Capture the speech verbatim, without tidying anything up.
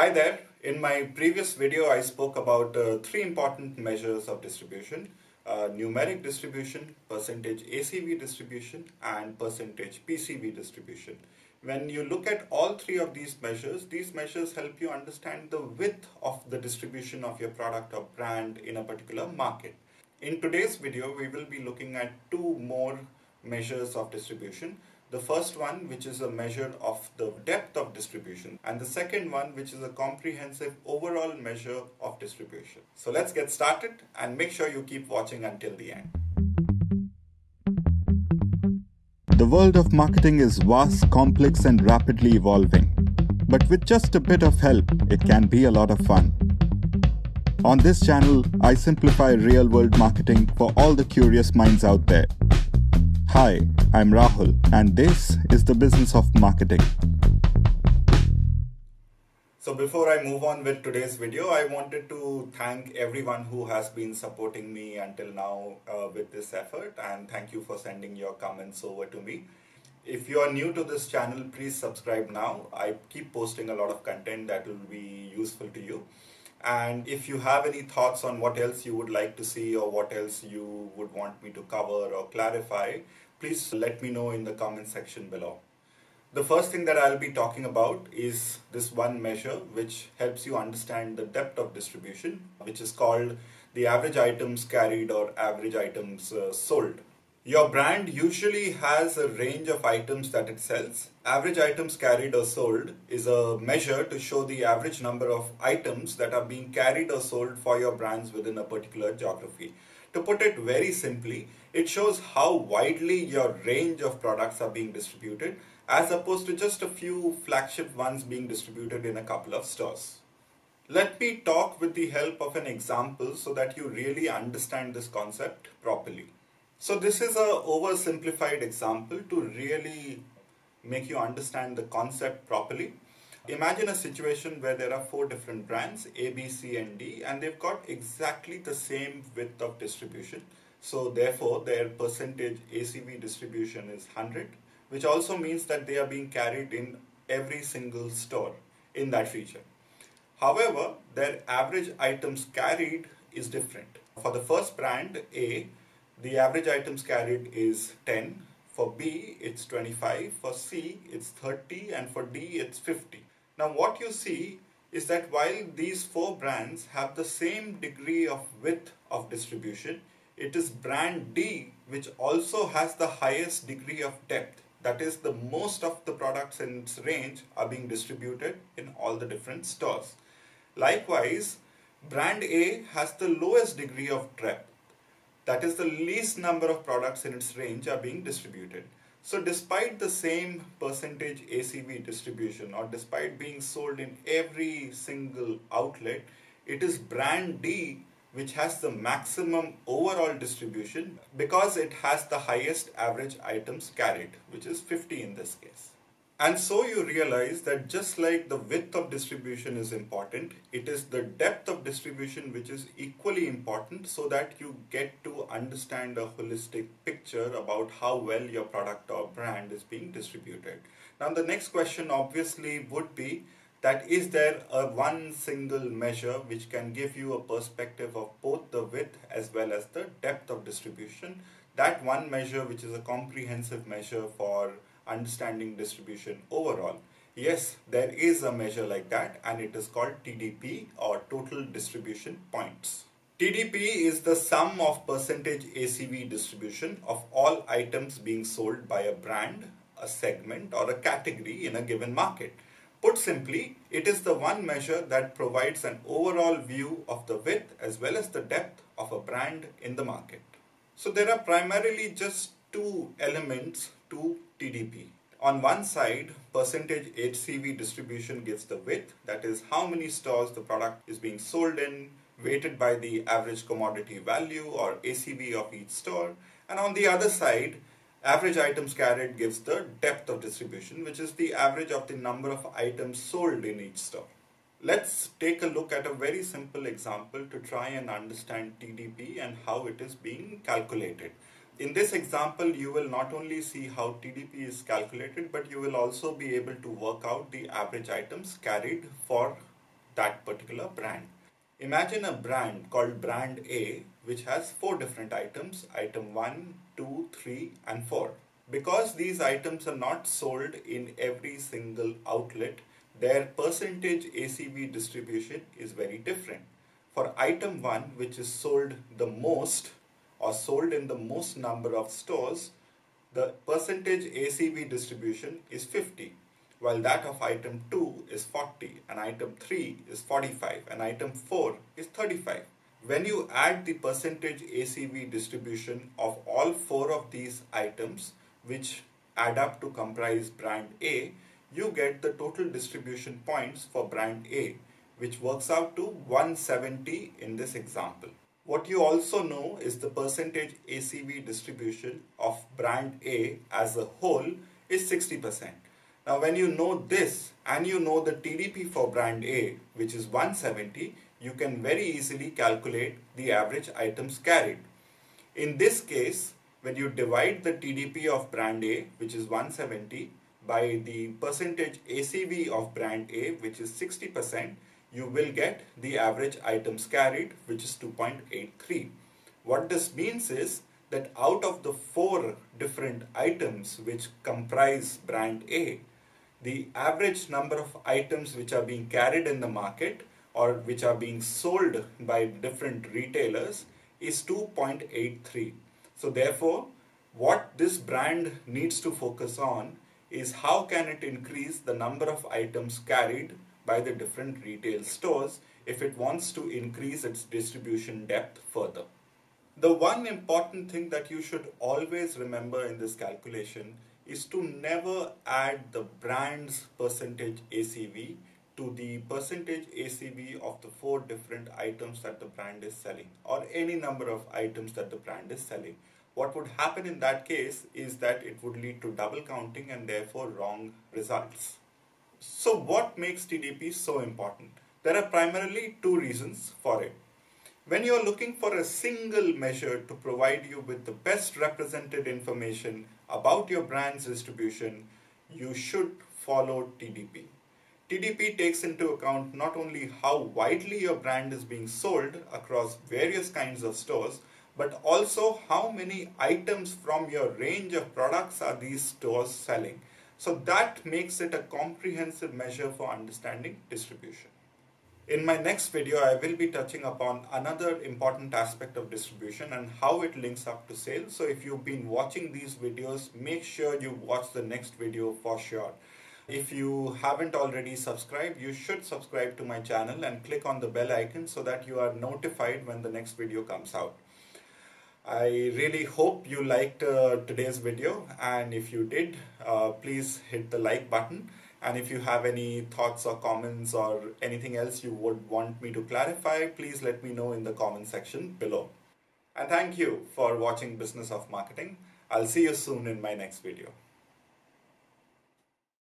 Hi there. In my previous video, I spoke about uh, three important measures of distribution, uh, numeric distribution, percentage A C V distribution, and percentage P C V distribution. When you look at all three of these measures, these measures help you understand the width of the distribution of your product or brand in a particular market. In today's video, we will be looking at two more measures of distribution. The first one, which is a measure of the depth of distribution, and the second one, which is a comprehensive overall measure of distribution. So let's get started and make sure you keep watching until the end. The world of marketing is vast, complex, and rapidly evolving. But with just a bit of help, it can be a lot of fun. On this channel, I simplify real-world marketing for all the curious minds out there. Hi, I'm Rahul, and this is the Business of Marketing. So before I move on with today's video, I wanted to thank everyone who has been supporting me until now uh, with this effort, and thank you for sending your comments over to me. If you are new to this channel, please subscribe now. I keep posting a lot of content that will be useful to you. And if you have any thoughts on what else you would like to see or what else you would want me to cover or clarify, please let me know in the comment section below. The first thing that I'll be talking about is this one measure which helps you understand the depth of distribution, which is called the average items carried or average items uh, sold. Your brand usually has a range of items that it sells. Average items carried or sold is a measure to show the average number of items that are being carried or sold for your brands within a particular geography. To put it very simply, it shows how widely your range of products are being distributed as opposed to just a few flagship ones being distributed in a couple of stores. Let me talk with the help of an example so that you really understand this concept properly. So this is an oversimplified example to really make you understand the concept properly. Imagine a situation where there are four different brands, A, B, C, and D, and they've got exactly the same width of distribution. So therefore, their percentage A C V distribution is one hundred, which also means that they are being carried in every single store in that region. However, their average items carried is different. For the first brand, A, the average items carried is ten, for B it's twenty-five, for C it's thirty, and for D it's fifty. Now what you see is that while these four brands have the same degree of width of distribution, it is brand D which also has the highest degree of depth. That is, the most of the products in its range are being distributed in all the different stores. Likewise, brand A has the lowest degree of depth. That is, the least number of products in its range are being distributed. So despite the same percentage A C V distribution, or despite being sold in every single outlet, it is brand D which has the maximum overall distribution because it has the highest average items carried, which is fifty in this case. And so you realize that just like the width of distribution is important, it is the depth of distribution which is equally important so that you get to understand a holistic picture about how well your product or brand is being distributed. Now the next question obviously would be that is there a one single measure which can give you a perspective of both the width as well as the depth of distribution? That one measure which is a comprehensive measure for understanding distribution overall. Yes, there is a measure like that, and it is called T D P, or total distribution points. T D P is the sum of percentage A C V distribution of all items being sold by a brand, a segment, or a category in a given market. Put simply, it is the one measure that provides an overall view of the width as well as the depth of a brand in the market. So there are primarily just two elements to T D P. On one side, percentage A C V distribution gives the width, that is how many stores the product is being sold in, weighted by the average commodity value or A C V of each store. And on the other side, average items carried gives the depth of distribution, which is the average of the number of items sold in each store. Let's take a look at a very simple example to try and understand T D P and how it is being calculated. In this example, you will not only see how T D P is calculated, but you will also be able to work out the average items carried for that particular brand. Imagine a brand called brand A, which has four different items, item one, two, three and four. Because these items are not sold in every single outlet, their percentage A C V distribution is very different. For item one, which is sold the most or sold in the most number of stores, the percentage A C V distribution is fifty, while that of item two is forty, and item three is forty-five, and item four is thirty-five. When you add the percentage A C V distribution of all four of these items, which add up to comprise brand A, you get the total distribution points for brand A, which works out to one hundred seventy in this example. What you also know is the percentage A C V distribution of brand A as a whole is sixty percent. Now when you know this and you know the T D P for brand A, which is one hundred seventy, you can very easily calculate the average items carried. In this case, when you divide the T D P of brand A, which is one hundred seventy, by the percentage A C V of brand A, which is sixty percent, you will get the average items carried, which is two point eight three. What this means is that out of the four different items which comprise brand A, the average number of items which are being carried in the market or which are being sold by different retailers is two point eight three. So therefore, what this brand needs to focus on is how can it increase the number of items carried by the different retail stores if it wants to increase its distribution depth further. The one important thing that you should always remember in this calculation is to never add the brand's percentage A C V to the percentage A C V of the four different items that the brand is selling, or any number of items that the brand is selling. What would happen in that case is that it would lead to double counting and therefore wrong results. So what makes T D P so important? There are primarily two reasons for it. When you are looking for a single measure to provide you with the best represented information about your brand's distribution, you should follow T D P. T D P takes into account not only how widely your brand is being sold across various kinds of stores, but also how many items from your range of products are these stores selling. So that makes it a comprehensive measure for understanding distribution. In my next video, I will be touching upon another important aspect of distribution and how it links up to sales. So if you've been watching these videos, make sure you watch the next video for sure. If you haven't already subscribed, you should subscribe to my channel and click on the bell icon so that you are notified when the next video comes out. I really hope you liked uh, today's video, and if you did, uh, please hit the like button. And if you have any thoughts or comments or anything else you would want me to clarify, please let me know in the comment section below. And thank you for watching Business of Marketing. I'll see you soon in my next video.